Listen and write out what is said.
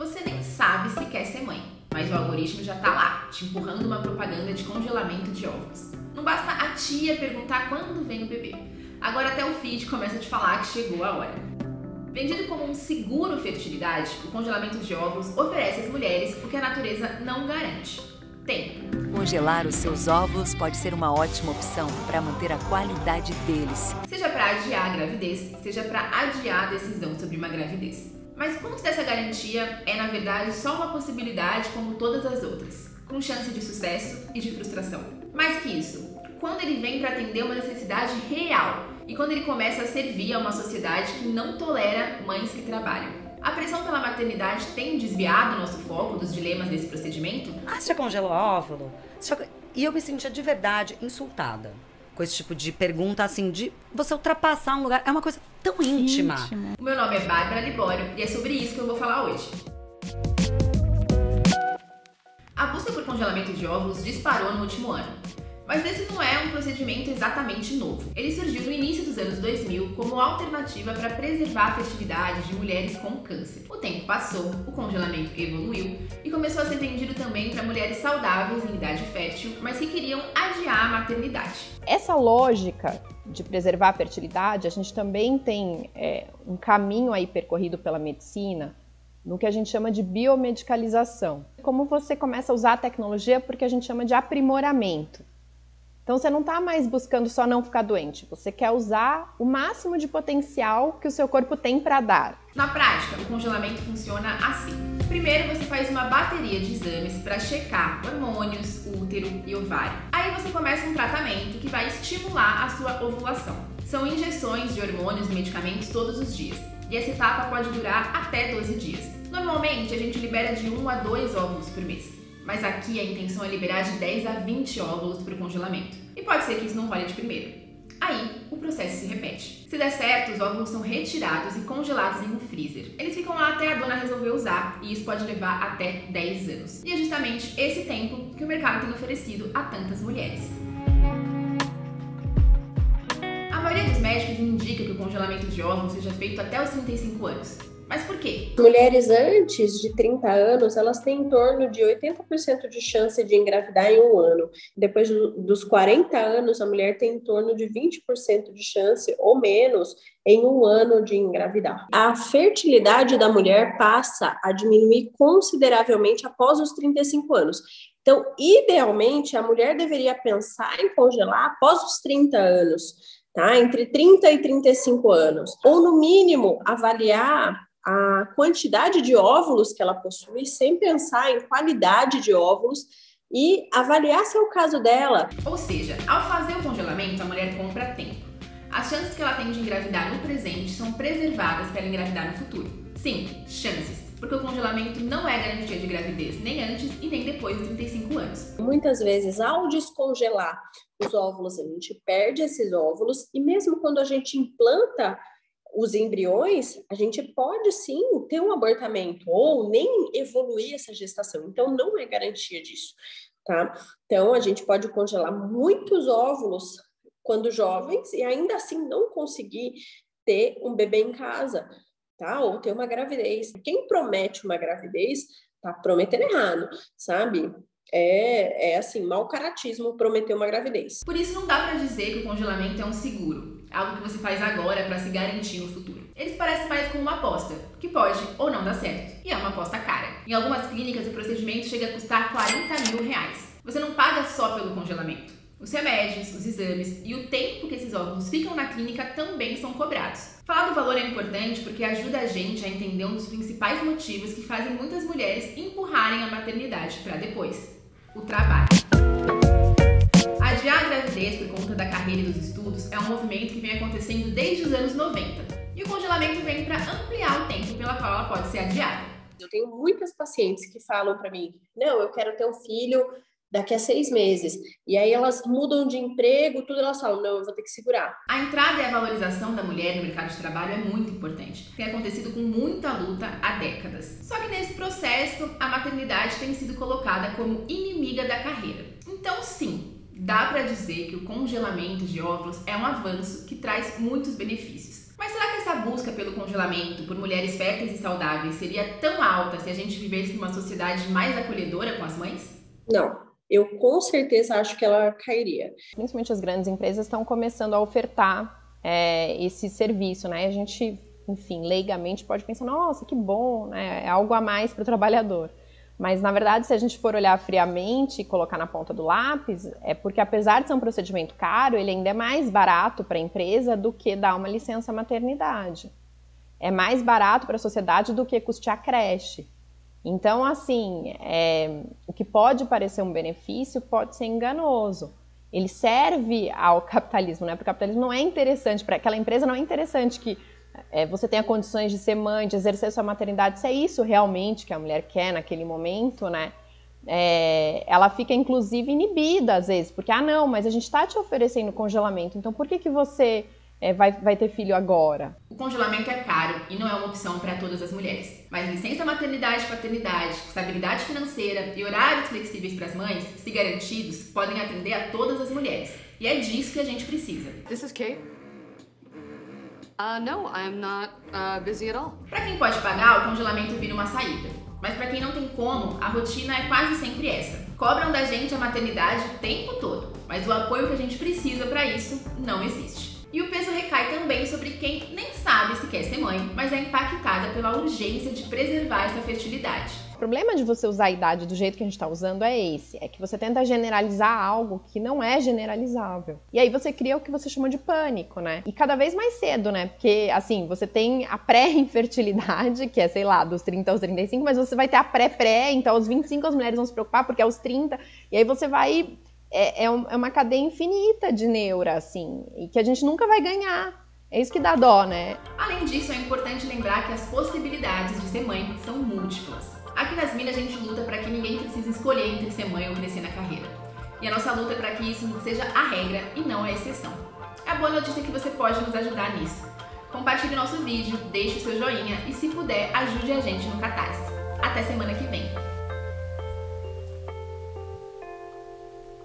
Você nem sabe se quer ser mãe, mas o algoritmo já tá lá, te empurrando uma propaganda de congelamento de ovos. Não basta a tia perguntar quando vem o bebê. Agora até o feed começa a te falar que chegou a hora. Vendido como um seguro fertilidade, o congelamento de óvulos oferece às mulheres o que a natureza não garante: tempo. Congelar os seus óvulos pode ser uma ótima opção para manter a qualidade deles. Seja para adiar a gravidez, seja para adiar a decisão sobre uma gravidez. Mas quanto dessa garantia é, na verdade, só uma possibilidade como todas as outras, com chance de sucesso e de frustração? Mais que isso, quando ele vem para atender uma necessidade real, e quando ele começa a servir a uma sociedade que não tolera mães que trabalham. A pressão pela maternidade tem desviado o nosso foco dos dilemas desse procedimento? Ah, você já congelou óvulo? E eu me sentia de verdade insultada com esse tipo de pergunta, assim, de você ultrapassar um lugar. É uma coisa tão íntima. O meu nome é Bárbara Libório e é sobre isso que eu vou falar hoje. A busca por congelamento de óvulos disparou no último ano. Mas esse não é um procedimento exatamente novo. Ele surgiu no início dos anos 2000 como alternativa para preservar a fertilidade de mulheres com câncer. O tempo passou, o congelamento evoluiu e começou a ser vendido também para mulheres saudáveis em idade fértil, mas que queriam adiar a maternidade. Essa lógica de preservar a fertilidade, a gente também tem um caminho aí percorrido pela medicina, no que a gente chama de biomedicalização. Como você começa a usar a tecnologia porque a gente chama de aprimoramento. Então você não está mais buscando só não ficar doente, você quer usar o máximo de potencial que o seu corpo tem para dar. Na prática, o congelamento funciona assim. Primeiro você faz uma bateria de exames para checar hormônios, útero e ovário. Aí você começa um tratamento que vai estimular a sua ovulação. São injeções de hormônios e medicamentos todos os dias. E essa etapa pode durar até 12 dias. Normalmente a gente libera de 1 a 2 óvulos por mês. Mas aqui a intenção é liberar de 10 a 20 óvulos para o congelamento. E pode ser que isso não role de primeiro. Aí, o processo se repete. Se der certo, os óvulos são retirados e congelados em um freezer. Eles ficam lá até a dona resolver usar, e isso pode levar até 10 anos. E é justamente esse tempo que o mercado tem oferecido a tantas mulheres. A maioria dos médicos indica que o congelamento de óvulos seja feito até os 35 anos. Mas por quê? Mulheres antes de 30 anos, elas têm em torno de 80% de chance de engravidar em um ano. Depois dos 40 anos, a mulher tem em torno de 20% de chance ou menos em um ano de engravidar. A fertilidade da mulher passa a diminuir consideravelmente após os 35 anos. Então, idealmente, a mulher deveria pensar em congelar após os 30 anos, tá? Entre 30 e 35 anos. Ou, no mínimo, avaliar a quantidade de óvulos que ela possui, sem pensar em qualidade de óvulos e avaliar se é o caso dela. Ou seja, ao fazer o congelamento, a mulher compra tempo. As chances que ela tem de engravidar no presente são preservadas para ela engravidar no futuro. Sim, chances, porque o congelamento não é garantia de gravidez, nem antes e nem depois dos 35 anos. Muitas vezes, ao descongelar os óvulos, a gente perde esses óvulos e mesmo quando a gente implanta os embriões, a gente pode sim ter um abortamento ou nem evoluir essa gestação, então não é garantia disso, tá? Então a gente pode congelar muitos óvulos quando jovens e ainda assim não conseguir ter um bebê em casa, tá? Ou ter uma gravidez. Quem promete uma gravidez, tá prometendo errado, sabe? É assim, mau caratismo prometer uma gravidez. Por isso não dá pra dizer que o congelamento é um seguro. Algo que você faz agora para se garantir no futuro. Eles parecem mais como uma aposta, que pode ou não dar certo. E é uma aposta cara. Em algumas clínicas, o procedimento chega a custar 40 mil reais. Você não paga só pelo congelamento. Os remédios, os exames e o tempo que esses óvulos ficam na clínica também são cobrados. Falar do valor é importante porque ajuda a gente a entender um dos principais motivos que fazem muitas mulheres empurrarem a maternidade para depois: o trabalho. Adiar a gravidez por conta da carreira e dos estudos é um movimento que vem acontecendo desde os anos 90. E o congelamento vem para ampliar o tempo pela qual ela pode ser adiada. Eu tenho muitas pacientes que falam para mim: não, eu quero ter um filho daqui a 6 meses. E aí elas mudam de emprego, tudo, elas falam: não, eu vou ter que segurar. A entrada e a valorização da mulher no mercado de trabalho é muito importante. Tem acontecido com muita luta há décadas. Só que nesse processo, a maternidade tem sido colocada como inimiga da carreira. Então sim, dá pra dizer que o congelamento de óvulos é um avanço que traz muitos benefícios. Mas será que essa busca pelo congelamento por mulheres férteis e saudáveis seria tão alta se a gente vivesse numa sociedade mais acolhedora com as mães? Não. Eu com certeza acho que ela cairia. Principalmente as grandes empresas estão começando a ofertar esse serviço, né? A gente, enfim, leigamente pode pensar, nossa, que bom, né? É algo a mais para o trabalhador. Mas, na verdade, se a gente for olhar friamente e colocar na ponta do lápis, é porque, apesar de ser um procedimento caro, ele ainda é mais barato para a empresa do que dar uma licença maternidade. É mais barato para a sociedade do que custear creche. Então, assim, o que pode parecer um benefício pode ser enganoso. Ele serve ao capitalismo, né? Porque o capitalismo não é interessante, para aquela empresa não é interessante que você tenha condições de ser mãe, de exercer sua maternidade, se é isso realmente que a mulher quer naquele momento, né? Ela fica, inclusive, inibida, às vezes, porque, ah, não, mas a gente está te oferecendo congelamento, então por que que você vai ter filho agora? O congelamento é caro e não é uma opção para todas as mulheres. Mas licença maternidade e paternidade, estabilidade financeira e horários flexíveis para as mães, se garantidos, podem atender a todas as mulheres. E é disso que a gente precisa. This is Kate. No, I'm not busy at all. Para quem pode pagar, o congelamento vira uma saída. Mas para quem não tem como, a rotina é quase sempre essa. Cobram da gente a maternidade o tempo todo, mas o apoio que a gente precisa para isso não existe. E o peso recai também sobre quem nem sabe se quer ser mãe, mas é impactada pela urgência de preservar essa fertilidade. O problema de você usar a idade do jeito que a gente está usando é esse, é que você tenta generalizar algo que não é generalizável. E aí você cria o que você chama de pânico, né? E cada vez mais cedo, né? Porque, assim, você tem a pré-infertilidade, que é, sei lá, dos 30 aos 35, mas você vai ter a pré-pré, então aos 25 as mulheres vão se preocupar porque é aos 30, e aí você vai... É uma cadeia infinita de neura, assim, e que a gente nunca vai ganhar. É isso que dá dó, né? Além disso, é importante lembrar que as possibilidades de ser mãe são múltiplas. Aqui nas Minas a gente luta para que ninguém precise escolher entre ser mãe ou crescer na carreira. E a nossa luta é para que isso seja a regra e não a exceção. A boa notícia é que você pode nos ajudar nisso. Compartilhe nosso vídeo, deixe o seu joinha e, se puder, ajude a gente no Catarse. Até semana que vem!